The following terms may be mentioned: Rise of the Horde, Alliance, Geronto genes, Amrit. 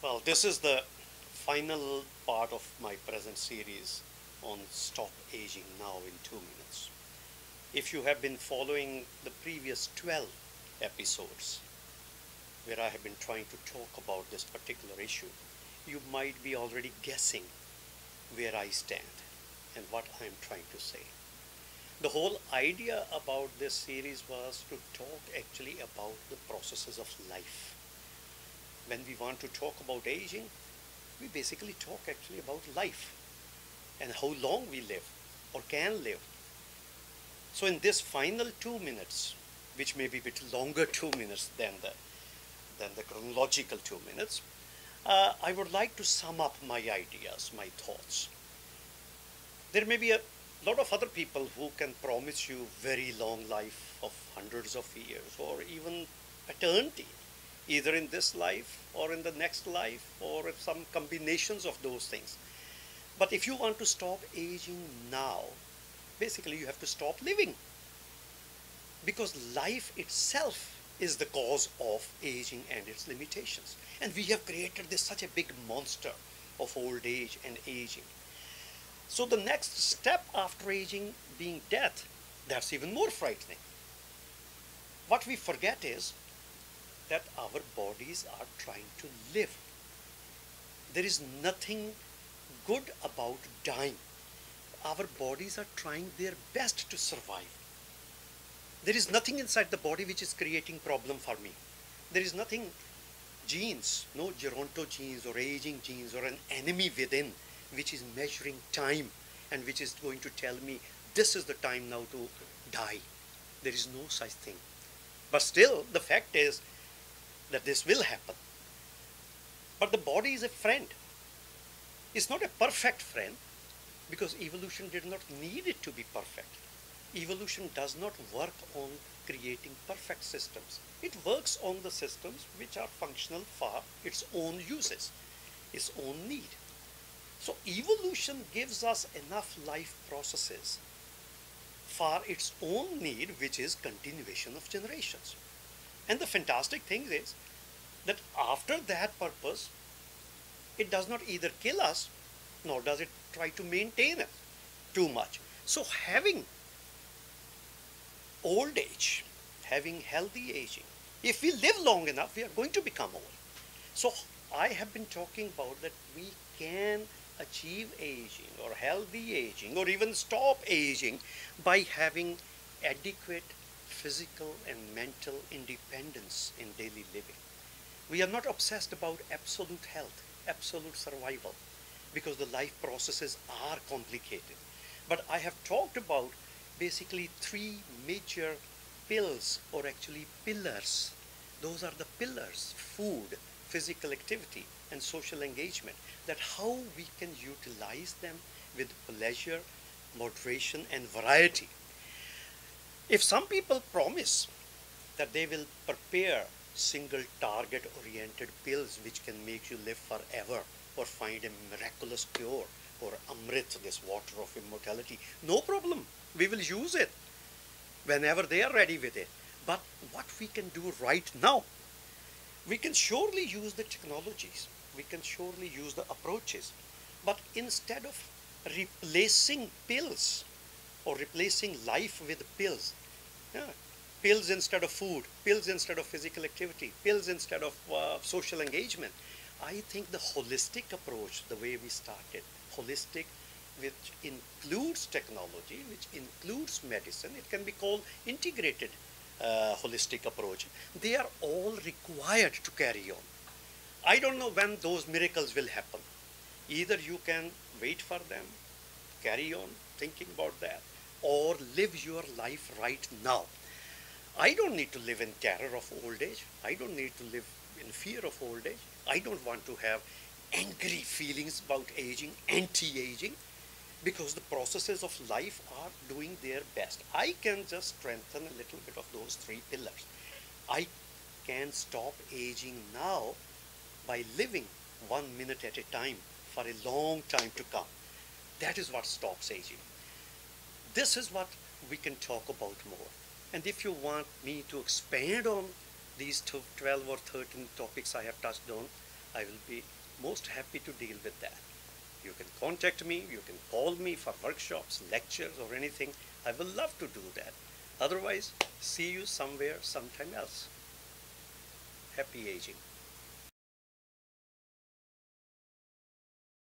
Well, this is the final part of my present series on Stop Aging Now in 2 minutes. If you have been following the previous 12 episodes where I have been trying to talk about this particular issue, you might be already guessing where I stand and what I am trying to say. The whole idea about this series was to talk actually about the processes of life. When we want to talk about aging, we basically talk actually about life and how long we live or can live. So in this final 2 minutes, which may be a bit longer 2 minutes than the chronological 2 minutes, I would like to sum up my ideas, my thoughts. There may be a lot of other people who can promise you very long life of hundreds of years or even eternity, either in this life or in the next life or some combinations of those things. But if you want to stop aging now, basically you have to stop living, because life itself is the cause of aging and its limitations. And we have created this such a big monster of old age and aging. So the next step after aging being death, that's even more frightening. What we forget is that our bodies are trying to live. There is nothing good about dying. Our bodies are trying their best to survive. There is nothing inside the body which is creating problem for me. There is nothing, genes, no Geronto genes or aging genes or an enemy within which is measuring time and which is going to tell me this is the time now to die. There is no such thing. But still, the fact is that this will happen. But the body is a friend. It's not a perfect friend, because evolution did not need it to be perfect. Evolution does not work on creating perfect systems. It works on the systems which are functional for its own uses, its own need. So evolution gives us enough life processes for its own need, which is continuation of generations. And the fantastic thing is that after that purpose, it does not either kill us, nor does it try to maintain it too much. So having old age, having healthy aging, if we live long enough, we are going to become old. So I have been talking about that we can achieve aging or healthy aging or even stop aging by having adequate physical and mental independence in daily living. We are not obsessed about absolute health, absolute survival, because the life processes are complicated. But I have talked about basically three major pills, or actually pillars. Those are the pillars: food, physical activity, and social engagement, that how we can utilize them with pleasure, moderation, and variety. If some people promise that they will prepare single target oriented pills which can make you live forever or find a miraculous cure or Amrit, this water of immortality, no problem, we will use it whenever they are ready with it. But what we can do right now, we can surely use the technologies, we can surely use the approaches, but instead of replacing pills or replacing life with pills, pills instead of food, pills instead of physical activity, pills instead of social engagement, I think the holistic approach, the way we started, holistic, which includes technology, which includes medicine, it can be called integrated holistic approach, they are all required to carry on. I don't know when those miracles will happen. Either you can wait for them, carry on thinking about that, or live your life right now. I don't need to live in terror of old age. I don't need to live in fear of old age. I don't want to have angry feelings about aging, anti-aging, because the processes of life are doing their best. I can just strengthen a little bit of those three pillars. I can stop aging now by living 1 minute at a time for a long time to come. That is what stops aging. This is what we can talk about more. And if you want me to expand on these 12 or 13 topics I have touched on, I will be most happy to deal with that. You can contact me, you can call me for workshops, lectures or anything. I will love to do that. Otherwise, see you somewhere, sometime else. Happy aging.